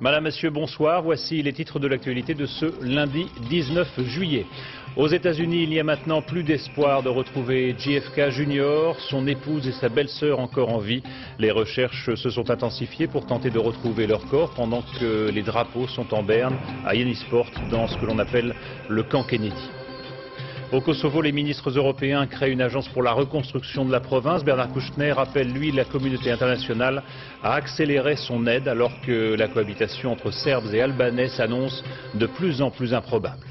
Madame, Monsieur, bonsoir. Voici les titres de l'actualité de ce lundi 19 juillet. Aux États-Unis, il n'y a maintenant plus d'espoir de retrouver JFK Jr., son épouse et sa belle-sœur encore en vie. Les recherches se sont intensifiées pour tenter de retrouver leur corps pendant que les drapeaux sont en berne à Hyannis Port dans ce que l'on appelle le camp Kennedy. Au Kosovo, les ministres européens créent une agence pour la reconstruction de la province. Bernard Kouchner appelle, lui, la communauté internationale à accélérer son aide alors que la cohabitation entre Serbes et Albanais s'annonce de plus en plus improbable.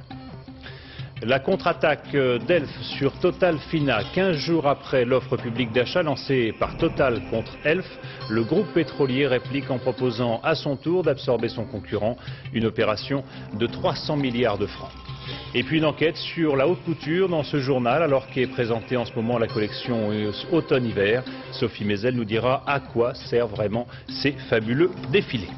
La contre-attaque d'Elf sur Total Fina, 15 jours après l'offre publique d'achat lancée par Total contre Elf, le groupe pétrolier réplique en proposant à son tour d'absorber son concurrent, une opération de 300 milliards de francs. Et puis une enquête sur la haute couture dans ce journal, alors qu'est présentée en ce moment la collection automne-hiver. Sophie Mézel nous dira à quoi servent vraiment ces fabuleux défilés.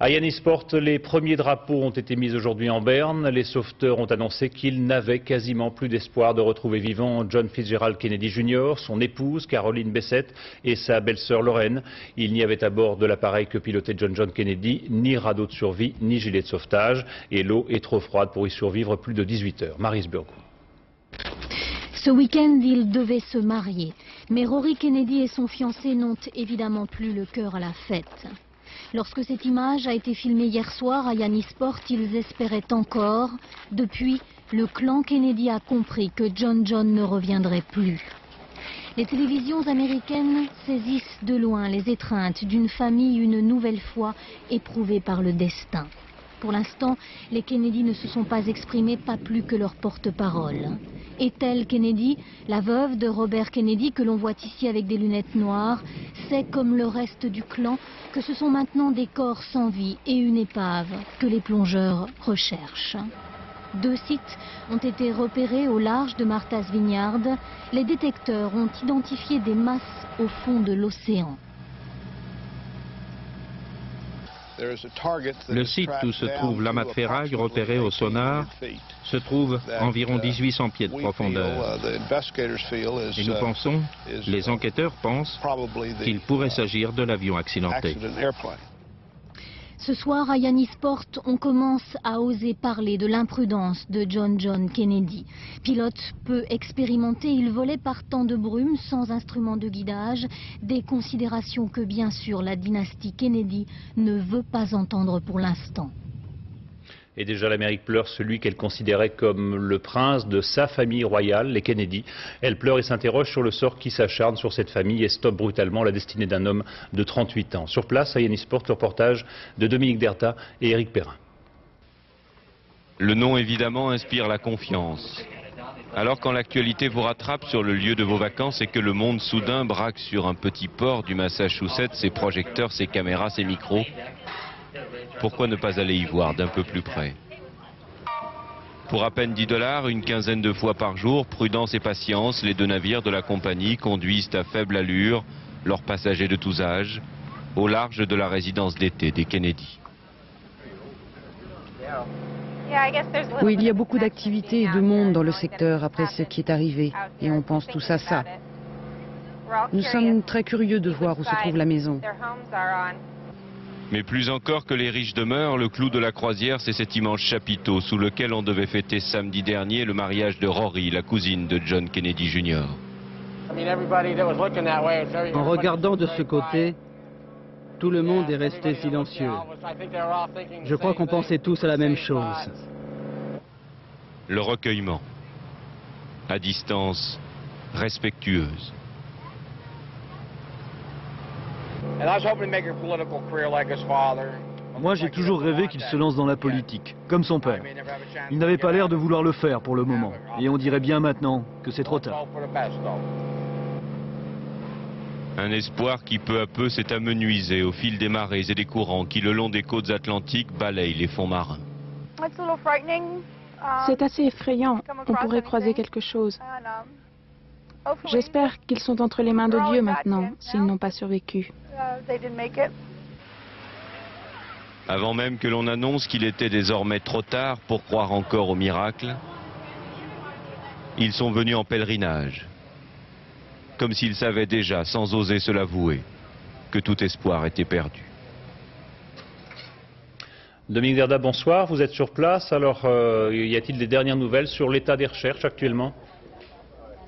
À Hyannis Port, les premiers drapeaux ont été mis aujourd'hui en berne. Les sauveteurs ont annoncé qu'ils n'avaient quasiment plus d'espoir de retrouver vivant John Fitzgerald Kennedy Jr., son épouse Caroline Bessette et sa belle-sœur Lorraine. Il n'y avait à bord de l'appareil que pilotait John Kennedy, ni radeau de survie, ni gilet de sauvetage. Et l'eau est trop froide pour y survivre plus de 18 heures. Maryse Burgo. Ce week-end, ils devaient se marier. Mais Rory Kennedy et son fiancé n'ont évidemment plus le cœur à la fête. Lorsque cette image a été filmée hier soir à Hyannis Port, ils espéraient encore. Depuis, le clan Kennedy a compris que John ne reviendrait plus. Les télévisions américaines saisissent de loin les étreintes d'une famille une nouvelle fois éprouvée par le destin. Pour l'instant, les Kennedy ne se sont pas exprimés, pas plus que leur porte-parole. Ethel Kennedy, la veuve de Robert Kennedy, que l'on voit ici avec des lunettes noires, sait comme le reste du clan que ce sont maintenant des corps sans vie et une épave que les plongeurs recherchent. Deux sites ont été repérés au large de Martha's Vineyard. Les détecteurs ont identifié des masses au fond de l'océan. Le site où se trouve l'amas de ferraille repéré au sonar se trouve à environ 1800 pieds de profondeur. Et nous pensons, les enquêteurs pensent, qu'il pourrait s'agir de l'avion accidenté. Ce soir à Hyannis Port, on commence à oser parler de l'imprudence de John Kennedy. Pilote peu expérimenté, il volait par temps de brume, sans instrument de guidage, des considérations que bien sûr la dynastie Kennedy ne veut pas entendre pour l'instant. Et déjà l'Amérique pleure celui qu'elle considérait comme le prince de sa famille royale, les Kennedy. Elle pleure et s'interroge sur le sort qui s'acharne sur cette famille et stoppe brutalement la destinée d'un homme de 38 ans. Sur place, à Hyannis Port, le reportage de Dominique Derta et Éric Perrin. Le nom évidemment inspire la confiance. Alors quand l'actualité vous rattrape sur le lieu de vos vacances et que le monde soudain braque sur un petit port du Massachusetts ses projecteurs, ses caméras, ses micros, pourquoi ne pas aller y voir d'un peu plus près? Pour à peine 10 $, une quinzaine de fois par jour, prudence et patience, les deux navires de la compagnie conduisent à faible allure leurs passagers de tous âges au large de la résidence d'été des Kennedy. Oui, il y a beaucoup d'activités et de monde dans le secteur après ce qui est arrivé, et on pense tous à ça. Nous sommes très curieux de voir où se trouve la maison. Mais plus encore que les riches demeurent, le clou de la croisière, c'est cet immense chapiteau sous lequel on devait fêter samedi dernier le mariage de Rory, la cousine de John Kennedy Jr. En regardant de ce côté, tout le monde est resté silencieux. Je crois qu'on pensait tous à la même chose. Le recueillement, à distance, respectueuse. Moi, j'ai toujours rêvé qu'il se lance dans la politique, comme son père. Il n'avait pas l'air de vouloir le faire pour le moment, et on dirait bien maintenant que c'est trop tard. Un espoir qui peu à peu s'est amenuisé au fil des marées et des courants qui, le long des côtes atlantiques, balayent les fonds marins. C'est assez effrayant, on pourrait croiser quelque chose. J'espère qu'ils sont entre les mains de Dieu maintenant, s'ils n'ont pas survécu. Avant même que l'on annonce qu'il était désormais trop tard pour croire encore au miracle, Ils sont venus en pèlerinage, comme s'ils savaient déjà, sans oser se l'avouer, que tout espoir était perdu. Dominique Derda, bonsoir, vous êtes sur place, alors y a-t-il des dernières nouvelles sur l'état des recherches actuellement?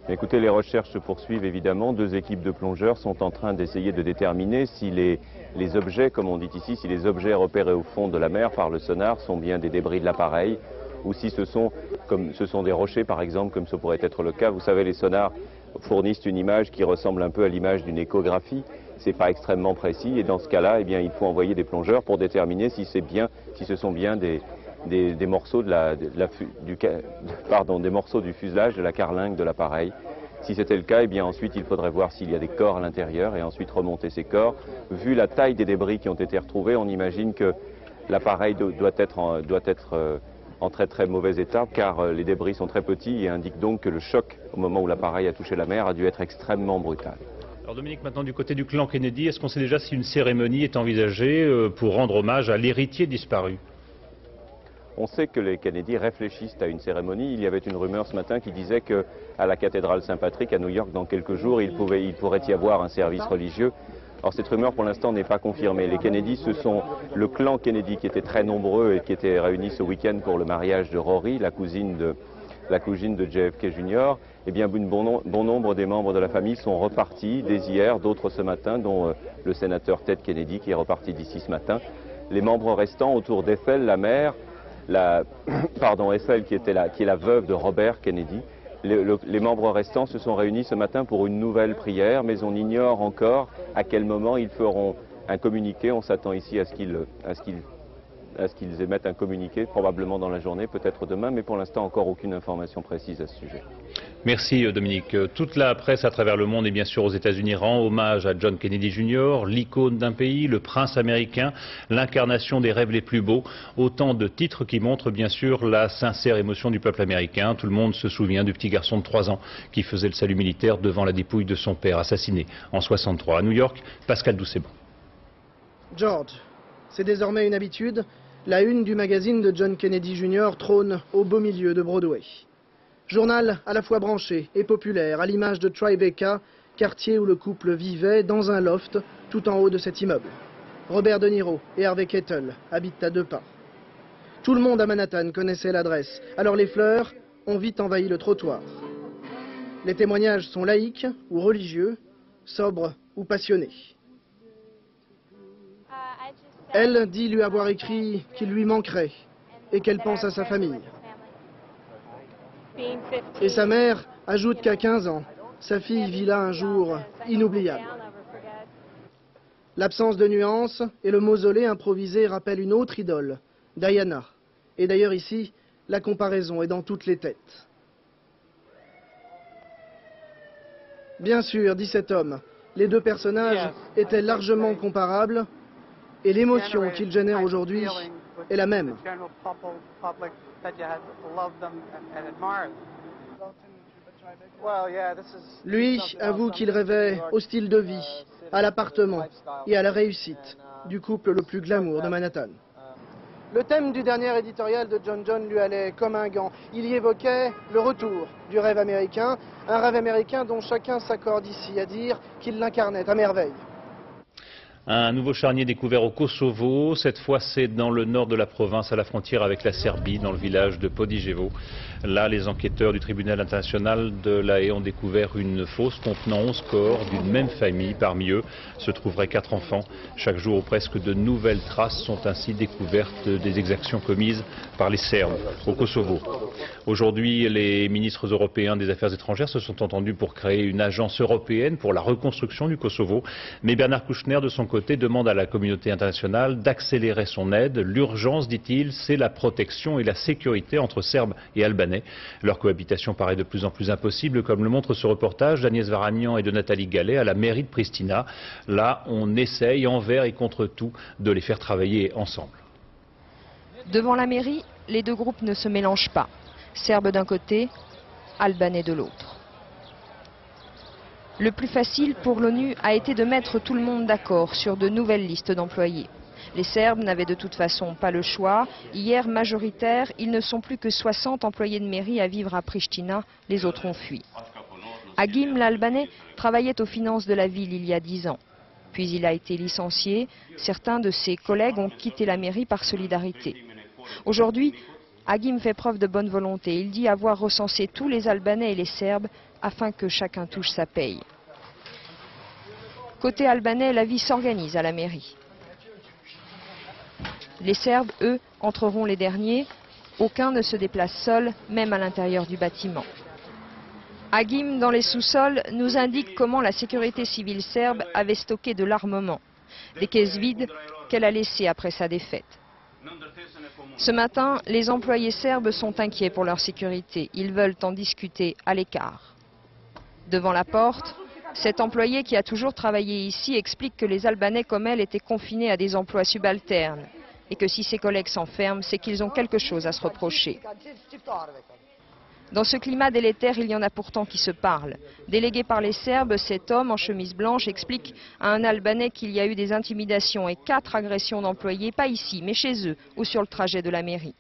Écoutez, les recherches se poursuivent évidemment, deux équipes de plongeurs sont en train d'essayer de déterminer si les objets, comme on dit ici, si les objets repérés au fond de la mer par le sonar sont bien des débris de l'appareil, ou si ce sont des rochers par exemple, comme ce pourrait être le cas. Vous savez, les sonars fournissent une image qui ressemble un peu à l'image d'une échographie. C'est pas extrêmement précis et dans ce cas-là, eh bien, il faut envoyer des plongeurs pour déterminer si c'est bien, si ce sont bien des morceaux du fuselage de la carlingue de l'appareil. Si c'était le cas, eh bien ensuite il faudrait voir s'il y a des corps à l'intérieur et ensuite remonter ces corps. Vu la taille des débris qui ont été retrouvés, on imagine que l'appareil doit être en très très mauvais état, car les débris sont très petits et indiquent donc que le choc au moment où l'appareil a touché la mer a dû être extrêmement brutal. Alors Dominique, maintenant du côté du clan Kennedy, est-ce qu'on sait déjà si une cérémonie est envisagée pour rendre hommage à l'héritier disparu? On sait que les Kennedy réfléchissent à une cérémonie. Il y avait une rumeur ce matin qui disait que à la cathédrale Saint-Patrick à New York, dans quelques jours, il pourrait y avoir un service religieux. Alors cette rumeur pour l'instant n'est pas confirmée. Les Kennedy, ce sont le clan Kennedy qui était très nombreux et qui était réuni ce week-end pour le mariage de Rory, la cousine de JFK Jr. Eh bien, bon nombre des membres de la famille sont repartis dès hier, d'autres ce matin, dont le sénateur Ted Kennedy qui est reparti d'ici ce matin. Les membres restants autour d'Ethel, la mère, Ethel qui est la veuve de Robert Kennedy. Les membres restants se sont réunis ce matin pour une nouvelle prière, mais on ignore encore à quel moment ils feront un communiqué. On s'attend ici à ce qu'ils émettent un communiqué, probablement dans la journée, peut-être demain, mais pour l'instant encore aucune information précise à ce sujet. Merci Dominique. Toute la presse à travers le monde et bien sûr aux États-Unis rend hommage à John Kennedy Jr., l'icône d'un pays, le prince américain, l'incarnation des rêves les plus beaux, autant de titres qui montrent bien sûr la sincère émotion du peuple américain. Tout le monde se souvient du petit garçon de 3 ans qui faisait le salut militaire devant la dépouille de son père assassiné en 1963 à New York. Pascal Doucetban. George, c'est désormais une habitude, la une du magazine de John Kennedy Jr. trône au beau milieu de Broadway. Journal à la fois branché et populaire, à l'image de Tribeca, quartier où le couple vivait dans un loft tout en haut de cet immeuble. Robert De Niro et Harvey Keitel habitent à 2 pas. Tout le monde à Manhattan connaissait l'adresse, alors les fleurs ont vite envahi le trottoir. Les témoignages sont laïques ou religieux, sobres ou passionnés. Elle dit lui avoir écrit qu'il lui manquerait et qu'elle pense à sa famille. Et sa mère ajoute qu'à 15 ans, sa fille vit là un jour inoubliable. L'absence de nuances et le mausolée improvisé rappellent une autre idole, Diana. Et d'ailleurs ici, la comparaison est dans toutes les têtes. Bien sûr, dit cet homme, les deux personnages étaient largement comparables et l'émotion qu'ils génèrent aujourd'hui est la même. Lui avoue qu'il rêvait au style de vie, à l'appartement et à la réussite du couple le plus glamour de Manhattan. Le thème du dernier éditorial de John lui allait comme un gant. Il y évoquait le retour du rêve américain, un rêve américain dont chacun s'accorde ici à dire qu'il l'incarnait à merveille. Un nouveau charnier découvert au Kosovo, cette fois c'est dans le nord de la province, à la frontière avec la Serbie, dans le village de Podigevo. Là, les enquêteurs du tribunal international de La Haye ont découvert une fosse contenant 11 corps d'une même famille. Parmi eux se trouveraient 4 enfants. Chaque jour ou presque, de nouvelles traces sont ainsi découvertes des exactions commises par les Serbes au Kosovo. Aujourd'hui, les ministres européens des Affaires étrangères se sont entendus pour créer une agence européenne pour la reconstruction du Kosovo. Mais Bernard Kouchner, de son côté, demande à la communauté internationale d'accélérer son aide. L'urgence, dit-il, c'est la protection et la sécurité entre Serbes et Albanais. Leur cohabitation paraît de plus en plus impossible, comme le montre ce reportage d'Agnès Varagnan et de Nathalie Gallet à la mairie de Pristina. Là, on essaye, envers et contre tout, de les faire travailler ensemble. Devant la mairie, les deux groupes ne se mélangent pas. Serbes d'un côté, Albanais de l'autre. Le plus facile pour l'ONU a été de mettre tout le monde d'accord sur de nouvelles listes d'employés. Les Serbes n'avaient de toute façon pas le choix. Hier, majoritaires, ils ne sont plus que 60 employés de mairie à vivre à Pristina. Les autres ont fui. Agim, l'Albanais, travaillait aux finances de la ville il y a 10 ans. Puis il a été licencié. Certains de ses collègues ont quitté la mairie par solidarité. Aujourd'hui, Agim fait preuve de bonne volonté. Il dit avoir recensé tous les Albanais et les Serbes afin que chacun touche sa paye. Côté albanais, la vie s'organise à la mairie. Les Serbes, eux, entreront les derniers. Aucun ne se déplace seul, même à l'intérieur du bâtiment. Agim, dans les sous-sols, nous indique comment la sécurité civile serbe avait stocké de l'armement. Des caisses vides qu'elle a laissées après sa défaite. Ce matin, les employés serbes sont inquiets pour leur sécurité. Ils veulent en discuter à l'écart. Devant la porte, cet employé qui a toujours travaillé ici explique que les Albanais comme elle étaient confinés à des emplois subalternes et que si ses collègues s'enferment, c'est qu'ils ont quelque chose à se reprocher. Dans ce climat délétère, il y en a pourtant qui se parlent. Délégué par les Serbes, cet homme en chemise blanche explique à un Albanais qu'il y a eu des intimidations et 4 agressions d'employés, pas ici, mais chez eux ou sur le trajet de la mairie.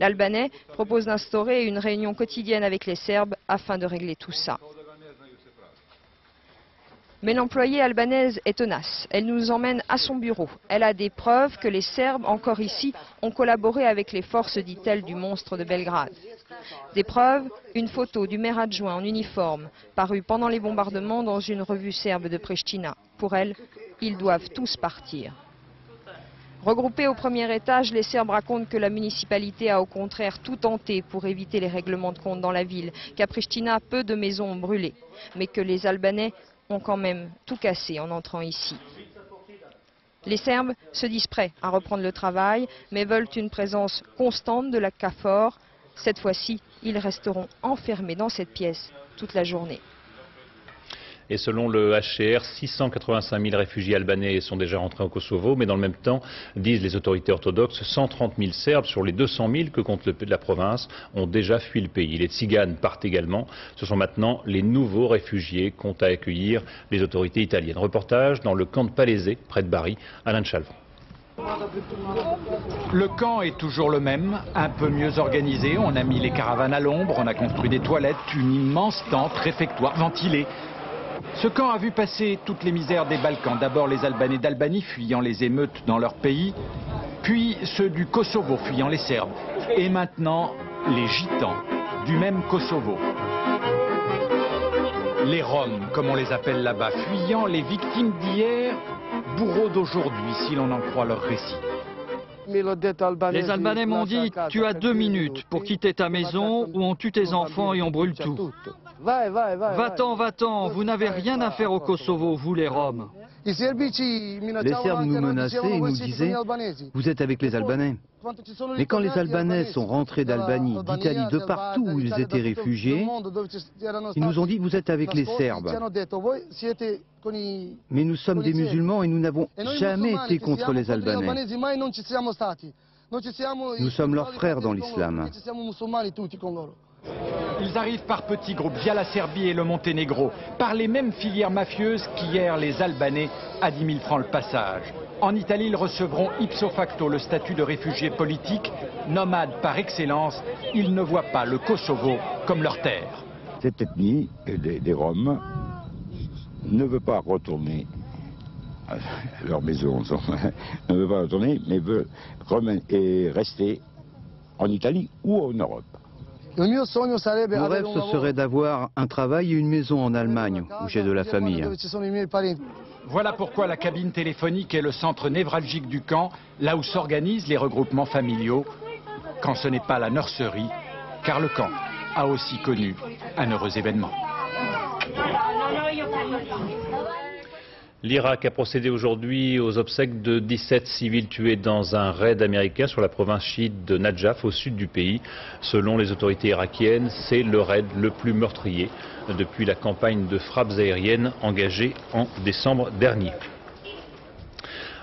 L'Albanais propose d'instaurer une réunion quotidienne avec les Serbes afin de régler tout ça. Mais l'employée albanaise est tenace. Elle nous emmène à son bureau. Elle a des preuves que les Serbes, encore ici, ont collaboré avec les forces, dit-elle, du monstre de Belgrade. Des preuves, une photo du maire adjoint en uniforme, parue pendant les bombardements dans une revue serbe de Pristina. Pour elle, ils doivent tous partir. Regroupés au premier étage, les Serbes racontent que la municipalité a au contraire tout tenté pour éviter les règlements de compte dans la ville, qu'à Pristina, peu de maisons ont brûlé, mais que les Albanais ont quand même tout cassé en entrant ici. Les Serbes se disent prêts à reprendre le travail, mais veulent une présence constante de la KFOR. Cette fois-ci, ils resteront enfermés dans cette pièce toute la journée. Et selon le HCR, 685 000 réfugiés albanais sont déjà rentrés au Kosovo, mais dans le même temps, disent les autorités orthodoxes, 130 000 Serbes sur les 200 000 que compte la province ont déjà fui le pays. Les Tziganes partent également. Ce sont maintenant les nouveaux réfugiés qu'ont à accueillir les autorités italiennes. Reportage dans le camp de Palese, près de Bari, Alain Chalvron. Le camp est toujours le même, un peu mieux organisé. On a mis les caravanes à l'ombre, on a construit des toilettes, une immense tente, réfectoire ventilée. Ce camp a vu passer toutes les misères des Balkans. D'abord les Albanais d'Albanie fuyant les émeutes dans leur pays, puis ceux du Kosovo fuyant les Serbes. Et maintenant, les Gitans du même Kosovo. Les Roms, comme on les appelle là-bas, fuyant les victimes d'hier, bourreaux d'aujourd'hui, si l'on en croit leur récit. Les Albanais m'ont dit « tu as 2 minutes pour quitter ta maison ou on tue tes enfants et on brûle tout ». Va-t'en, va-t'en, vous n'avez rien à faire au Kosovo, vous les Roms. Les Serbes nous menaçaient et nous disaient « vous êtes avec les Albanais ». Mais quand les Albanais sont rentrés d'Albanie, d'Italie, de partout où ils étaient réfugiés, ils nous ont dit « vous êtes avec les Serbes ». Mais nous sommes des musulmans et nous n'avons jamais été contre les Albanais. Nous sommes leurs frères dans l'islam. Ils arrivent par petits groupes, via la Serbie et le Monténégro, par les mêmes filières mafieuses qu'hier les Albanais à 10 000 francs le passage. En Italie, ils recevront ipso facto le statut de réfugiés politiques, nomades par excellence. Ils ne voient pas le Kosovo comme leur terre. Cette ethnie des Roms ne veut pas retourner à leur maison, ne veut pas retourner, mais veut rester en Italie ou en Europe. Mon rêve, ce serait d'avoir un travail et une maison en Allemagne, où j'ai de la famille. Voilà pourquoi la cabine téléphonique est le centre névralgique du camp, là où s'organisent les regroupements familiaux, quand ce n'est pas la nurserie, car le camp a aussi connu un heureux événement. L'Irak a procédé aujourd'hui aux obsèques de 17 civils tués dans un raid américain sur la province chiite de Najaf, au sud du pays. Selon les autorités irakiennes, c'est le raid le plus meurtrier depuis la campagne de frappes aériennes engagée en décembre dernier.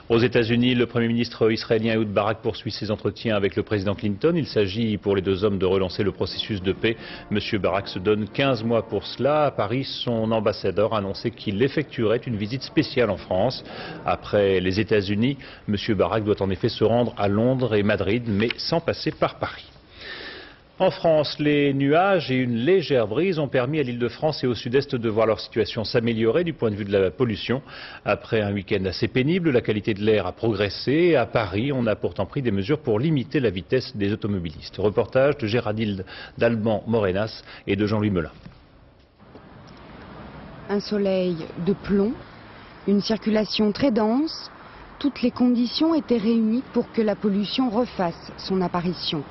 Aux États-Unis, le Premier ministre israélien Ehud Barak poursuit ses entretiens avec le président Clinton. Il s'agit pour les deux hommes de relancer le processus de paix. Monsieur Barak se donne 15 mois pour cela. À Paris, son ambassadeur a annoncé qu'il effectuerait une visite spéciale en France. Après les États-Unis, Monsieur Barak doit en effet se rendre à Londres et Madrid, mais sans passer par Paris. En France, les nuages et une légère brise ont permis à l'Île-de-France et au sud-est de voir leur situation s'améliorer du point de vue de la pollution. Après un week-end assez pénible, la qualité de l'air a progressé. À Paris, on a pourtant pris des mesures pour limiter la vitesse des automobilistes. Reportage de Géraldine d'Alban-Morenas et de Jean-Louis Melin. Un soleil de plomb, une circulation très dense. Toutes les conditions étaient réunies pour que la pollution refasse son apparition.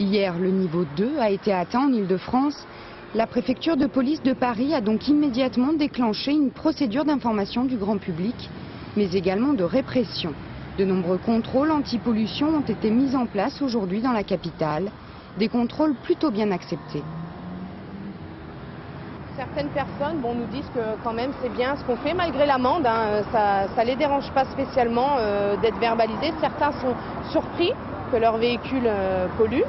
Hier, le niveau 2 a été atteint en Île-de-France. La préfecture de police de Paris a donc immédiatement déclenché une procédure d'information du grand public, mais également de répression. De nombreux contrôles anti-pollution ont été mis en place aujourd'hui dans la capitale. Des contrôles plutôt bien acceptés. Certaines personnes nous disent que quand même c'est bien ce qu'on fait malgré l'amende. Ça les dérange pas spécialement d'être verbalisés. Certains sont surpris que leur véhicule pollue.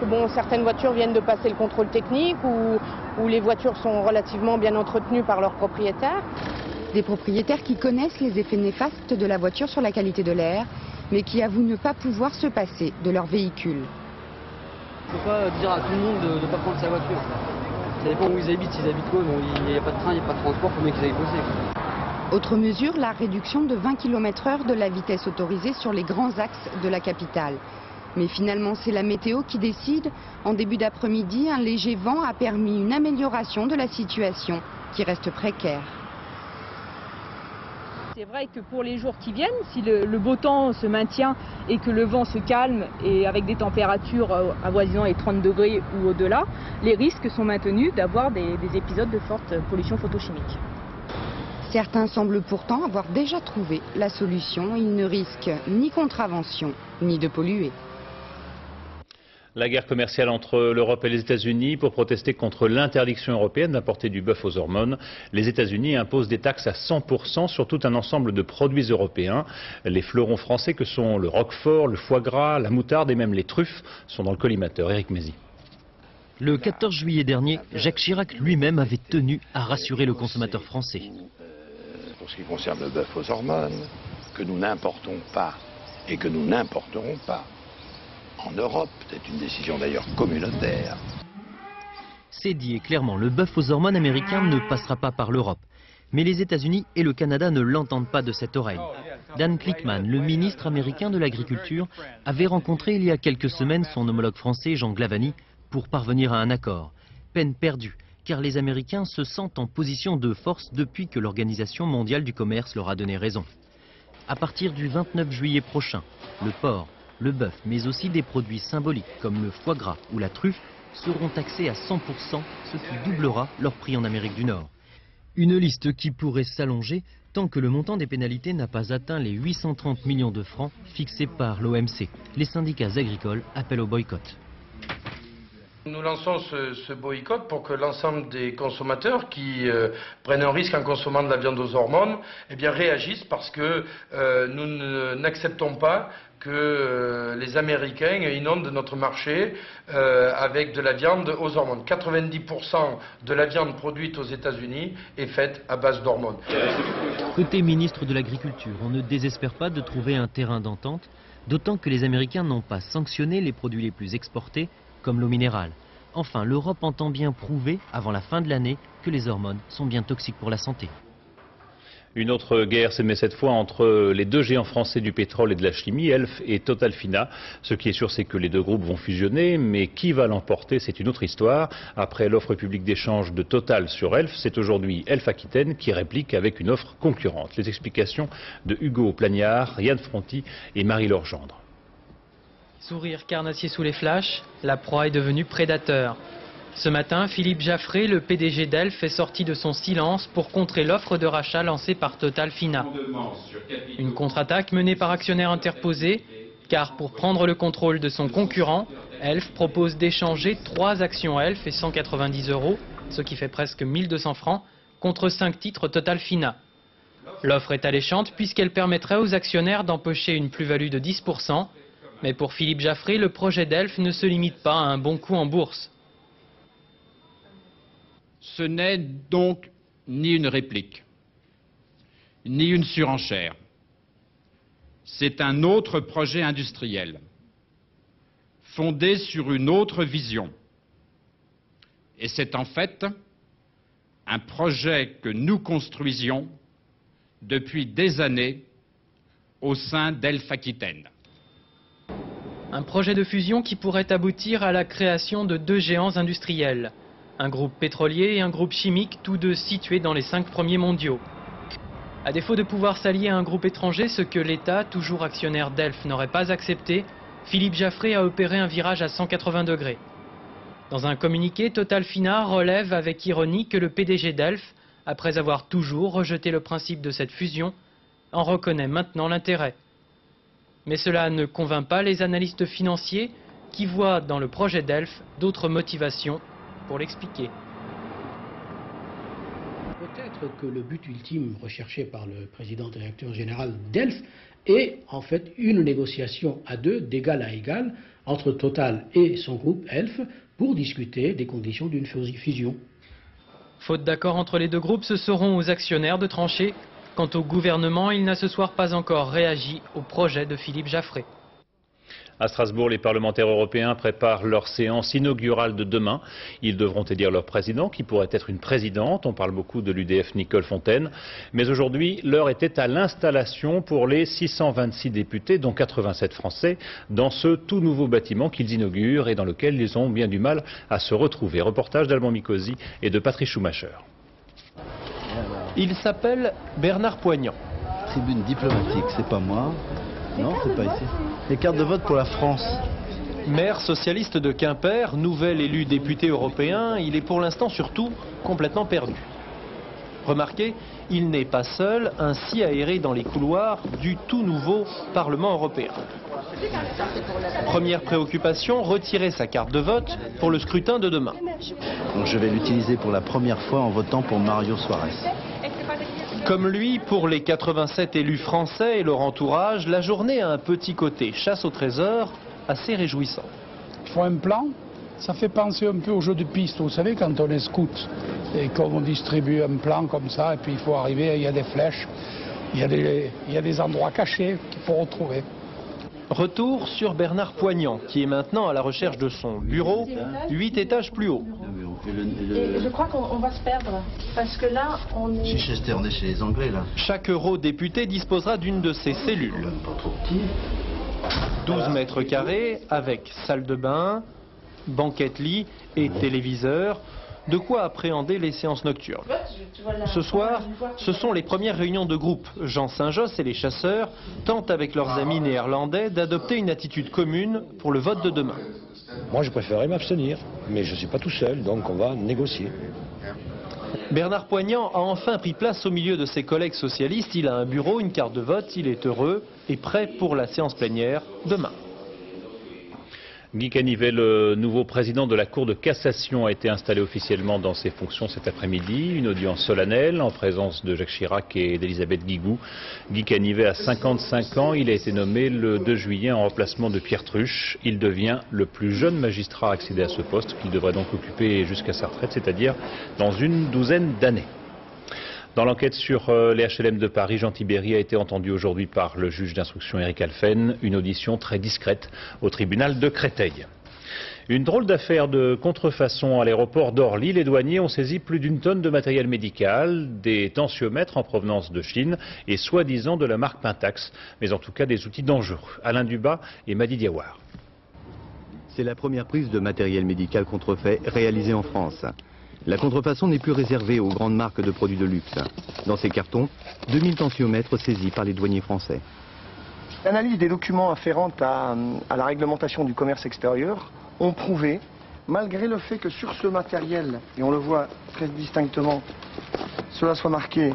Parce que certaines voitures viennent de passer le contrôle technique ou les voitures sont relativement bien entretenues par leurs propriétaires. Des propriétaires qui connaissent les effets néfastes de la voiture sur la qualité de l'air, mais qui avouent ne pas pouvoir se passer de leur véhicule. Il ne faut pas dire à tout le monde de ne pas prendre sa voiture. Ça dépend où ils habitent, s'ils habitent quoi, il n'y a pas de train, il n'y a pas de transport, il faut bien qu'ils aillent bosser. Autre mesure, la réduction de 20 km/h de la vitesse autorisée sur les grands axes de la capitale. Mais finalement, c'est la météo qui décide. En début d'après-midi, un léger vent a permis une amélioration de la situation, qui reste précaire. C'est vrai que pour les jours qui viennent, si le beau temps se maintient et que le vent se calme, et avec des températures avoisinant les 30 degrés ou au-delà, les risques sont maintenus d'avoir des épisodes de forte pollution photochimique. Certains semblent pourtant avoir déjà trouvé la solution. Ils ne risquent ni contravention, ni de polluer. La guerre commerciale entre l'Europe et les États-Unis pour protester contre l'interdiction européenne d'importer du bœuf aux hormones. Les États-Unis imposent des taxes à 100% sur tout un ensemble de produits européens. Les fleurons français que sont le roquefort, le foie gras, la moutarde et même les truffes sont dans le collimateur. Éric Mézy. Le 14 juillet dernier, Jacques Chirac lui-même avait tenu à rassurer le consommateur français. Pour ce qui concerne le bœuf aux hormones, que nous n'importons pas et que nous n'importerons pas. En Europe, c'est une décision d'ailleurs communautaire. C'est dit et clairement, le bœuf aux hormones américain ne passera pas par l'Europe. Mais les États-Unis et le Canada ne l'entendent pas de cette oreille. Dan Glickman, le ministre américain de l'Agriculture, avait rencontré il y a quelques semaines son homologue français Jean Glavany pour parvenir à un accord. Peine perdue, car les Américains se sentent en position de force depuis que l'Organisation mondiale du commerce leur a donné raison. À partir du 29 juillet prochain, le porc, le bœuf, mais aussi des produits symboliques comme le foie gras ou la truffe, seront taxés à 100%, ce qui doublera leur prix en Amérique du Nord. Une liste qui pourrait s'allonger tant que le montant des pénalités n'a pas atteint les 830 millions de francs fixés par l'OMC. Les syndicats agricoles appellent au boycott. Nous lançons ce boycott pour que l'ensemble des consommateurs qui prennent un risque en consommant de la viande aux hormones réagissent parce que nous n'acceptons pas que les Américains inondent notre marché avec de la viande aux hormones. 90% de la viande produite aux États-Unis est faite à base d'hormones. Côté ministre de l'Agriculture, on ne désespère pas de trouver un terrain d'entente, d'autant que les Américains n'ont pas sanctionné les produits les plus exportés, comme l'eau minérale. Enfin, l'Europe entend bien prouver, avant la fin de l'année, que les hormones sont bien toxiques pour la santé. Une autre guerre, mais cette fois entre les deux géants français du pétrole et de la chimie, Elf et Total Fina. Ce qui est sûr, c'est que les deux groupes vont fusionner, mais qui va l'emporter, c'est une autre histoire. Après l'offre publique d'échange de Total sur Elf, c'est aujourd'hui Elf Aquitaine qui réplique avec une offre concurrente. Les explications de Hugo Plagnard, Yann Fronti et Marie-Laure Gendre. Sourire carnassier sous les flashs, la proie est devenue prédateur. Ce matin, Philippe Jaffré, le PDG d'Elf, est sorti de son silence pour contrer l'offre de rachat lancée par Total Fina. Une contre-attaque menée par actionnaires interposés, car pour prendre le contrôle de son concurrent, Elf propose d'échanger 3 actions Elf et 190 euros, ce qui fait presque 1200 francs, contre 5 titres Total Fina. L'offre est alléchante puisqu'elle permettrait aux actionnaires d'empocher une plus-value de 10%. Mais pour Philippe Jaffré, le projet d'Elf ne se limite pas à un bon coup en bourse. Ce n'est donc ni une réplique, ni une surenchère. C'est un autre projet industriel, fondé sur une autre vision. Et c'est en fait un projet que nous construisions depuis des années au sein d'Elf Aquitaine. Un projet de fusion qui pourrait aboutir à la création de deux géants industriels, un groupe pétrolier et un groupe chimique, tous deux situés dans les 5 premiers mondiaux. À défaut de pouvoir s'allier à un groupe étranger, ce que l'État, toujours actionnaire d'Elf, n'aurait pas accepté, Philippe Jaffré a opéré un virage à 180 degrés. Dans un communiqué, Total Fina relève avec ironie que le PDG d'Elf, après avoir toujours rejeté le principe de cette fusion, en reconnaît maintenant l'intérêt. Mais cela ne convainc pas les analystes financiers qui voient dans le projet d'Elf d'autres motivations pour l'expliquer. Peut-être que le but ultime recherché par le président-directeur général d'Elf est en fait une négociation à deux, d'égal à égal, entre Total et son groupe Elf pour discuter des conditions d'une fusion. Faute d'accord entre les deux groupes, ce seront aux actionnaires de trancher. Quant au gouvernement, il n'a ce soir pas encore réagi au projet de Philippe Jaffré. À Strasbourg, les parlementaires européens préparent leur séance inaugurale de demain. Ils devront élire leur président, qui pourrait être une présidente. On parle beaucoup de l'UDF Nicole Fontaine. Mais aujourd'hui, l'heure était à l'installation pour les 626 députés, dont 87 Français, dans ce tout nouveau bâtiment qu'ils inaugurent et dans lequel ils ont bien du mal à se retrouver. Reportage d'Alban Micosi et de Patrick Schumacher. Il s'appelle Bernard Poignant. Tribune diplomatique, c'est pas moi. Non, c'est pas ici. Les cartes de vote pour la France. Maire socialiste de Quimper, nouvel élu député européen, il est pour l'instant surtout complètement perdu. Remarquez, il n'est pas seul, ainsi aéré dans les couloirs du tout nouveau Parlement européen. Première préoccupation, retirer sa carte de vote pour le scrutin de demain. Donc je vais l'utiliser pour la première fois en votant pour Mario Suarez. Comme lui, pour les 87 élus français et leur entourage, la journée a un petit côté chasse au trésor assez réjouissant. Ils font un plan, ça fait penser un peu au jeu de piste. Vous savez, quand on est scout et qu'on distribue un plan comme ça, et puis il faut arriver, il y a des flèches, il y a des endroits cachés qu'il faut retrouver. Retour sur Bernard Poignant, qui est maintenant à la recherche de son bureau, 8 étages plus haut. Et je crois qu'on va se perdre, parce que là, on est... Chichester, on est chez les Anglais, là. Chaque eurodéputé disposera d'une de ses cellules. 12 mètres carrés, avec salle de bain, banquette-lit et téléviseur. De quoi appréhender les séances nocturnes. Ce soir, ce sont les premières réunions de groupe. Jean Saint-Josse et les chasseurs tentent avec leurs amis néerlandais d'adopter une attitude commune pour le vote de demain. Moi, je préférerais m'abstenir, mais je ne suis pas tout seul, donc on va négocier. Bernard Poignant a enfin pris place au milieu de ses collègues socialistes. Il a un bureau, une carte de vote, il est heureux et prêt pour la séance plénière demain. Guy Canivet, le nouveau président de la Cour de cassation, a été installé officiellement dans ses fonctions cet après-midi. Une audience solennelle en présence de Jacques Chirac et d'Elisabeth Guigou. Guy Canivet a 55 ans. Il a été nommé le 2 juillet en remplacement de Pierre Truche. Il devient le plus jeune magistrat à accéder à ce poste qu'il devrait donc occuper jusqu'à sa retraite, c'est-à-dire dans une douzaine d'années. Dans l'enquête sur les HLM de Paris, Jean Tibéri a été entendu aujourd'hui par le juge d'instruction Éric Alphen. Une audition très discrète au tribunal de Créteil. Une drôle d'affaire de contrefaçon à l'aéroport d'Orly. Les douaniers ont saisi plus d'une tonne de matériel médical, des tensiomètres en provenance de Chine et soi-disant de la marque Pentax. Mais en tout cas des outils dangereux. Alain Dubas et Madi Diawar. C'est la première prise de matériel médical contrefait réalisée en France. La contrefaçon n'est plus réservée aux grandes marques de produits de luxe. Dans ces cartons, 2000 tensiomètres saisis par les douaniers français. L'analyse des documents afférents à la réglementation du commerce extérieur ont prouvé, malgré le fait que sur ce matériel, et on le voit très distinctement, cela soit marqué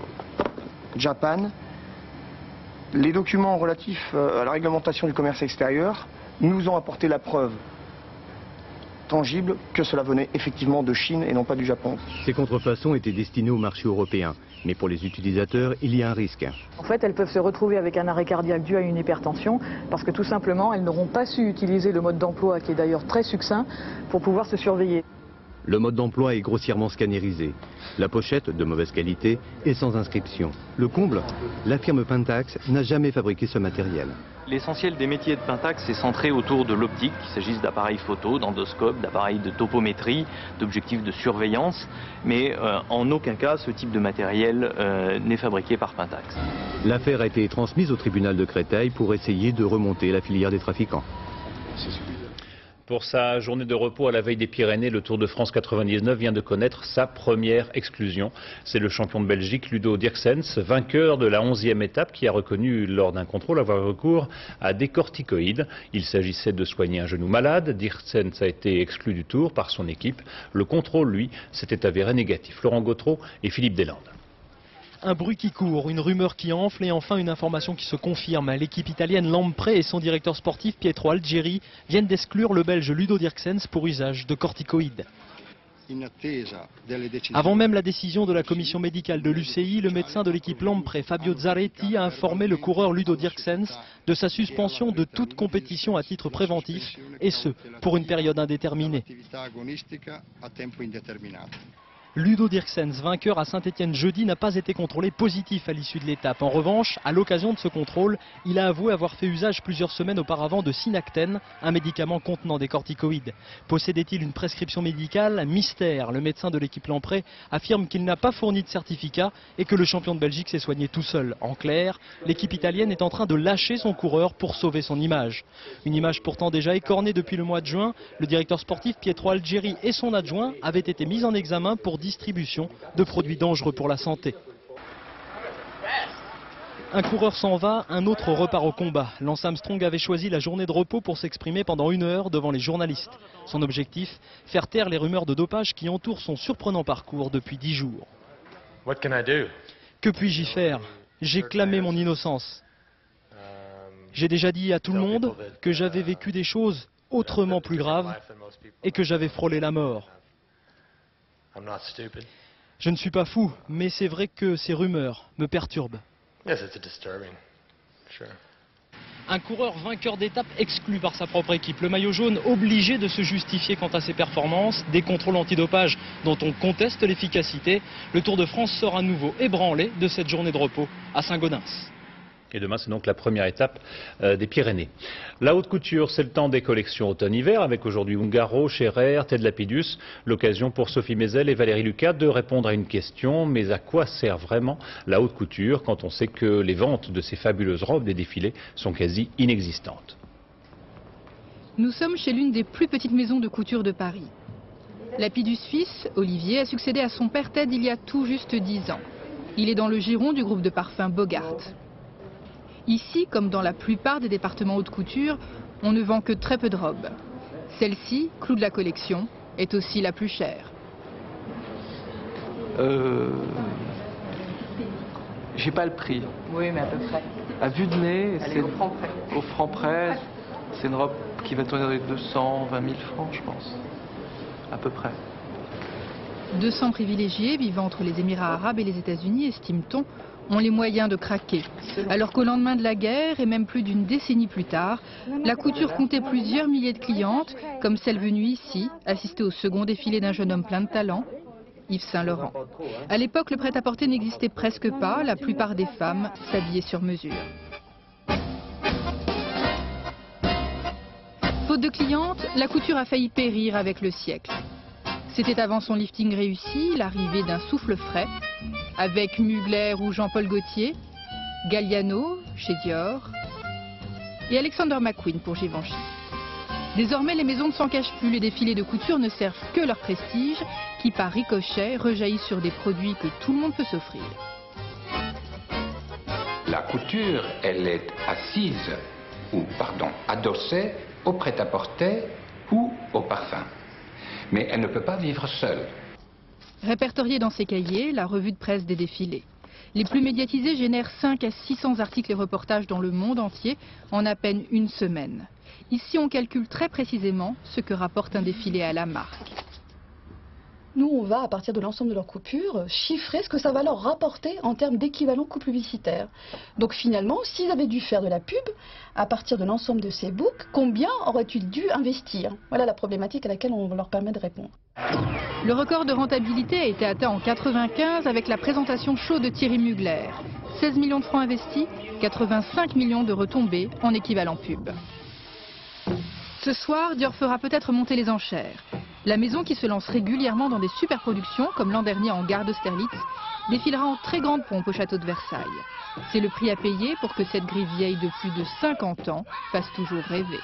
Japan, les documents relatifs à la réglementation du commerce extérieur nous ont apporté la preuve tangible que cela venait effectivement de Chine et non pas du Japon. Ces contrefaçons étaient destinées au marché européen, mais pour les utilisateurs, il y a un risque. En fait, elles peuvent se retrouver avec un arrêt cardiaque dû à une hypertension, parce que tout simplement, elles n'auront pas su utiliser le mode d'emploi, qui est d'ailleurs très succinct, pour pouvoir se surveiller. Le mode d'emploi est grossièrement scannérisé. La pochette, de mauvaise qualité, est sans inscription. Le comble, la firme Pentax n'a jamais fabriqué ce matériel. L'essentiel des métiers de Pentax est centré autour de l'optique, qu'il s'agisse d'appareils photo, d'endoscopes, d'appareils de topométrie, d'objectifs de surveillance, mais en aucun cas ce type de matériel n'est fabriqué par Pentax. L'affaire a été transmise au tribunal de Créteil pour essayer de remonter la filière des trafiquants. Pour sa journée de repos à la veille des Pyrénées, le Tour de France 99 vient de connaître sa première exclusion. C'est le champion de Belgique, Ludo Dierckxsens, vainqueur de la 11e étape, qui a reconnu lors d'un contrôle avoir recours à des corticoïdes. Il s'agissait de soigner un genou malade. Dierckxsens a été exclu du Tour par son équipe. Le contrôle, lui, s'était avéré négatif. Laurent Gautreau et Philippe Deslandes. Un bruit qui court, une rumeur qui enfle et enfin une information qui se confirme. L'équipe italienne Lampre et son directeur sportif Pietro Algieri viennent d'exclure le Belge Ludo Dierckxsens pour usage de corticoïdes. Avant même la décision de la commission médicale de l'UCI, le médecin de l'équipe Lampre, Fabio Zaretti, a informé le coureur Ludo Dierckxsens de sa suspension de toute compétition à titre préventif, et ce, pour une période indéterminée. Ludo Dierckxsens, vainqueur à Saint-Étienne jeudi, n'a pas été contrôlé positif à l'issue de l'étape. En revanche, à l'occasion de ce contrôle, il a avoué avoir fait usage plusieurs semaines auparavant de Synacten, un médicament contenant des corticoïdes. Possédait-il une prescription médicale? Mystère. Le médecin de l'équipe Lamprey affirme qu'il n'a pas fourni de certificat et que le champion de Belgique s'est soigné tout seul. En clair, l'équipe italienne est en train de lâcher son coureur pour sauver son image. Une image pourtant déjà écornée depuis le mois de juin. Le directeur sportif Pietro Algieri et son adjoint avaient été mis en examen pour distribution de produits dangereux pour la santé. Un coureur s'en va, un autre repart au combat. Lance Armstrong avait choisi la journée de repos pour s'exprimer pendant une heure devant les journalistes. Son objectif, faire taire les rumeurs de dopage qui entourent son surprenant parcours depuis 10 jours. Que puis-je y faire? J'ai clamé mon innocence. J'ai déjà dit à tout le monde que j'avais vécu des choses autrement plus graves et que j'avais frôlé la mort. Je ne suis pas fou, mais c'est vrai que ces rumeurs me perturbent. Un coureur vainqueur d'étape exclu par sa propre équipe. Le maillot jaune obligé de se justifier quant à ses performances, des contrôles antidopage dont on conteste l'efficacité. Le Tour de France sort à nouveau ébranlé de cette journée de repos à Saint-Gaudens. Et demain, c'est donc la première étape des Pyrénées. La haute couture, c'est le temps des collections automne-hiver, avec aujourd'hui Ungaro, Scherrer, Ted Lapidus. L'occasion pour Sophie Mézel et Valérie Lucas de répondre à une question. Mais à quoi sert vraiment la haute couture quand on sait que les ventes de ces fabuleuses robes des défilés sont quasi inexistantes? Nous sommes chez l'une des plus petites maisons de couture de Paris. Lapidus fils, Olivier, a succédé à son père Ted il y a tout juste 10 ans. Il est dans le giron du groupe de parfums Bogart. Ici, comme dans la plupart des départements haute couture, on ne vend que très peu de robes. Celle-ci, clou de la collection, est aussi la plus chère. J'ai pas le prix. Oui, mais à peu près. À vue de nez, c'est au franc près. C'est une robe qui va tourner dans les 220 000 francs, je pense. À peu près. 200 privilégiés vivant entre les Émirats arabes et les États-Unis, estime-t-on, ont les moyens de craquer. Alors qu'au lendemain de la guerre, et même plus d'une décennie plus tard, la couture comptait plusieurs milliers de clientes, comme celle venue ici, assister au second défilé d'un jeune homme plein de talent, Yves Saint-Laurent. À l'époque, le prêt-à-porter n'existait presque pas, la plupart des femmes s'habillaient sur mesure. Faute de clientes, la couture a failli périr avec le siècle. C'était avant son lifting réussi, l'arrivée d'un souffle frais, avec Mugler ou Jean-Paul Gaultier, Galliano chez Dior et Alexander McQueen pour Givenchy. Désormais, les maisons ne s'en cachent plus, les défilés de couture ne servent que leur prestige, qui par ricochet rejaillit sur des produits que tout le monde peut s'offrir. La couture, elle est assise, ou pardon, adossée au prêt-à-porter ou au parfum. Mais elle ne peut pas vivre seule. Répertoriée dans ses cahiers, la revue de presse des défilés. Les plus médiatisés génèrent 5 à 600 articles et reportages dans le monde entier en à peine une semaine. Ici, on calcule très précisément ce que rapporte un défilé à la marque. Nous, on va, à partir de l'ensemble de leurs coupures, chiffrer ce que ça va leur rapporter en termes d'équivalent coût publicitaire. Donc finalement, s'ils avaient dû faire de la pub, à partir de l'ensemble de ces books, combien auraient-ils dû investir? Voilà la problématique à laquelle on leur permet de répondre. Le record de rentabilité a été atteint en 1995 avec la présentation show de Thierry Mugler. 16 millions de francs investis, 85 millions de retombées en équivalent pub. Ce soir, Dior fera peut-être monter les enchères. La maison, qui se lance régulièrement dans des superproductions, comme l'an dernier en gare d'Austerlitz, défilera en très grande pompe au château de Versailles. C'est le prix à payer pour que cette grille vieille de plus de 50 ans fasse toujours rêver.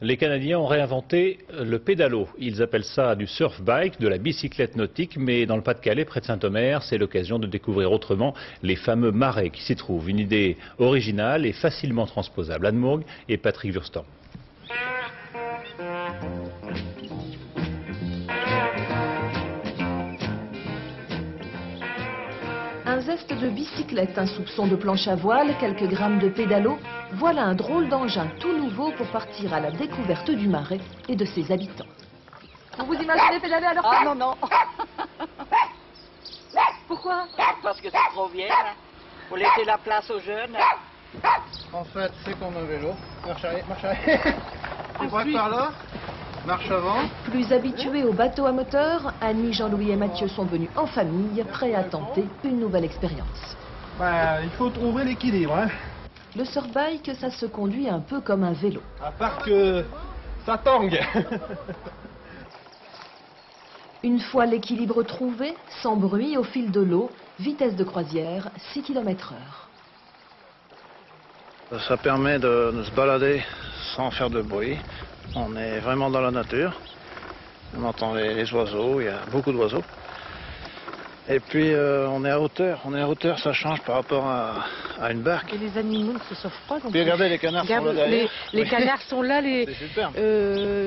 Les Canadiens ont réinventé le pédalo. Ils appellent ça du surf bike, de la bicyclette nautique, mais dans le Pas-de-Calais, près de Saint-Omer, c'est l'occasion de découvrir autrement les fameux marais qui s'y trouvent. Une idée originale et facilement transposable. Anne Mourgue et Patrick Vurstan. Un zeste de bicyclette, un soupçon de planche à voile, quelques grammes de pédalo, voilà un drôle d'engin tout nouveau pour partir à la découverte du marais et de ses habitants. Vous vous imaginez pédaler alors? Ah non, non. Pourquoi? Parce que c'est trop vieille, hein. Vous laissez la place aux jeunes. En fait, c'est comme un vélo. Marche arrière, marche arrière. Tu vois par là? Marche avant. Plus habitués aux bateaux à moteur, Annie, Jean-Louis et Mathieu sont venus en famille, prêts à tenter une nouvelle expérience. Bah, il faut trouver l'équilibre, hein. Le surfbike, ça se conduit un peu comme un vélo. À part que ça tangue. Une fois l'équilibre trouvé, sans bruit, au fil de l'eau, vitesse de croisière, 6 km/h. Ça permet de se balader sans faire de bruit. On est vraiment dans la nature, on entend les oiseaux, il y a beaucoup d'oiseaux. Et puis on est à hauteur, ça change par rapport à une barque. Et les animaux ne se sauvent pas. Puis regardez, les canards sont là derrière. Les canards sont là, ils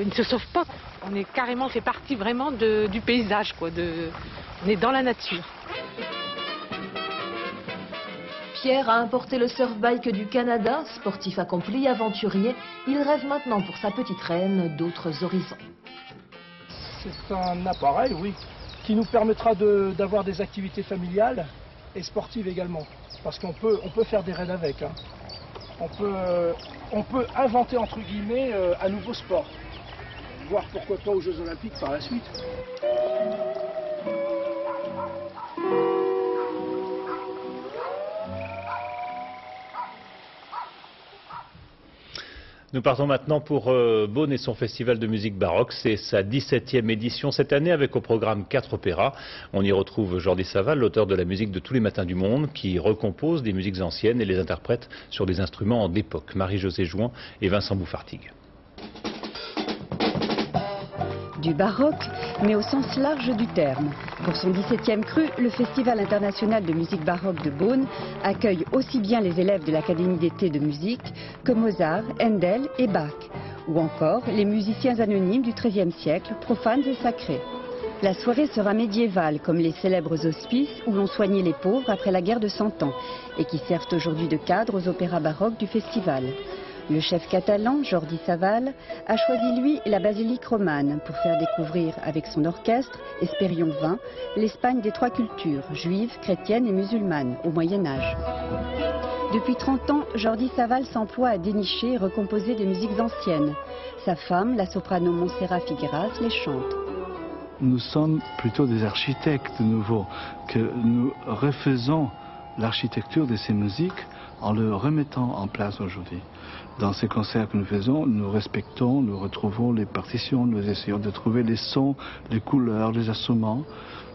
ne se sauvent pas. On est carrément fait partie vraiment du paysage, quoi. On est dans la nature. Pierre a importé le surfbike du Canada, sportif accompli, aventurier. Il rêve maintenant pour sa petite reine d'autres horizons. C'est un appareil, oui, qui nous permettra d'avoir des activités familiales et sportives également. Parce qu'on peut faire des raids avec. Hein. On peut inventer, entre guillemets, un nouveau sport. Voir pourquoi pas aux Jeux Olympiques par la suite. Nous partons maintenant pour Beaune et son festival de musique baroque. C'est sa 17e édition cette année avec au programme 4 opéras. On y retrouve Jordi Savall, l'auteur de la musique de Tous les matins du monde, qui recompose des musiques anciennes et les interprète sur des instruments d'époque. Marie-Josée Jouan et Vincent Bouffartigue. Du baroque, mais au sens large du terme. Pour son 17e cru, le Festival international de musique baroque de Beaune accueille aussi bien les élèves de l'Académie d'été de musique que Mozart, Handel et Bach, ou encore les musiciens anonymes du XIIIe siècle, profanes et sacrés. La soirée sera médiévale, comme les célèbres hospices où l'on soignait les pauvres après la guerre de Cent Ans, et qui servent aujourd'hui de cadre aux opéras baroques du festival. Le chef catalan, Jordi Savall, a choisi lui la basilique romane pour faire découvrir avec son orchestre, Hesperion XX, l'Espagne des trois cultures, juive, chrétienne et musulmane, au Moyen-Âge. Depuis 30 ans, Jordi Savall s'emploie à dénicher et recomposer des musiques anciennes. Sa femme, la soprano Montserrat Figueras, les chante. Nous sommes plutôt des architectes nouveaux, que nous refaisons l'architecture de ces musiques en le remettant en place aujourd'hui. Dans ces concerts que nous faisons, nous respectons, nous retrouvons les partitions, nous essayons de trouver les sons, les couleurs, les assomants.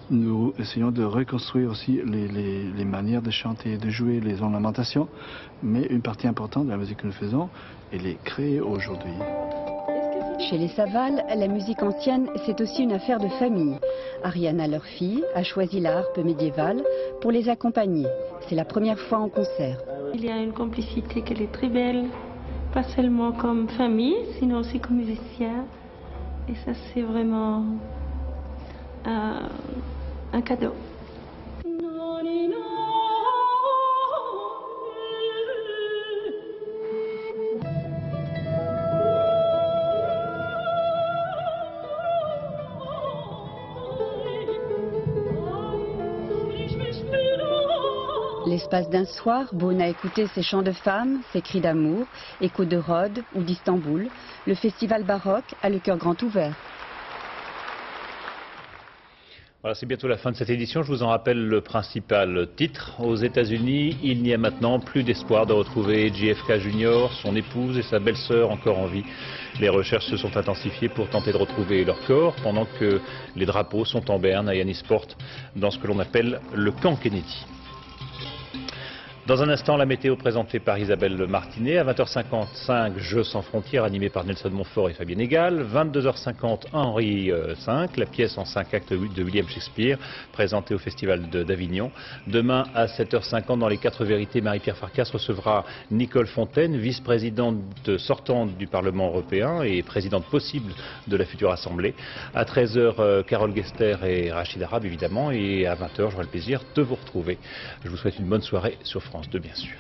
Nous essayons de reconstruire aussi les manières de chanter et de jouer, les ornementations. Mais une partie importante de la musique que nous faisons, elle est créée aujourd'hui. Chez les Savall, la musique ancienne, c'est aussi une affaire de famille. Ariana, leur fille, a choisi la harpe médiévale pour les accompagner. C'est la première fois en concert. Il y a une complicité qui est très belle, pas seulement comme famille, sinon aussi comme musicien. Et ça, c'est vraiment un cadeau. L'espace d'un soir, Beaune a écouté ses chants de femmes, ses cris d'amour, échos de Rhodes ou d'Istanbul. Le festival baroque a le cœur grand ouvert. Voilà, c'est bientôt la fin de cette édition. Je vous en rappelle le principal titre. Aux États-Unis, il n'y a maintenant plus d'espoir de retrouver JFK Jr., son épouse et sa belle-sœur encore en vie. Les recherches se sont intensifiées pour tenter de retrouver leur corps, pendant que les drapeaux sont en berne à Hyannis Port, dans ce que l'on appelle le camp Kennedy. Dans un instant, la météo présentée par Isabelle Martinet. À 20h55, Jeux sans frontières, animé par Nelson Montfort et Fabien Égal. 22h50, Henri V, la pièce en 5 actes de William Shakespeare, présentée au Festival d'Avignon. Demain, à 7h50, dans les 4 vérités, Marie-Pierre Farkas recevra Nicole Fontaine, vice-présidente sortante du Parlement européen et présidente possible de la future Assemblée. À 13h, Carole Gester et Rachid Arab, évidemment. Et à 20h, j'aurai le plaisir de vous retrouver. Je vous souhaite une bonne soirée sur France 2, bien sûr.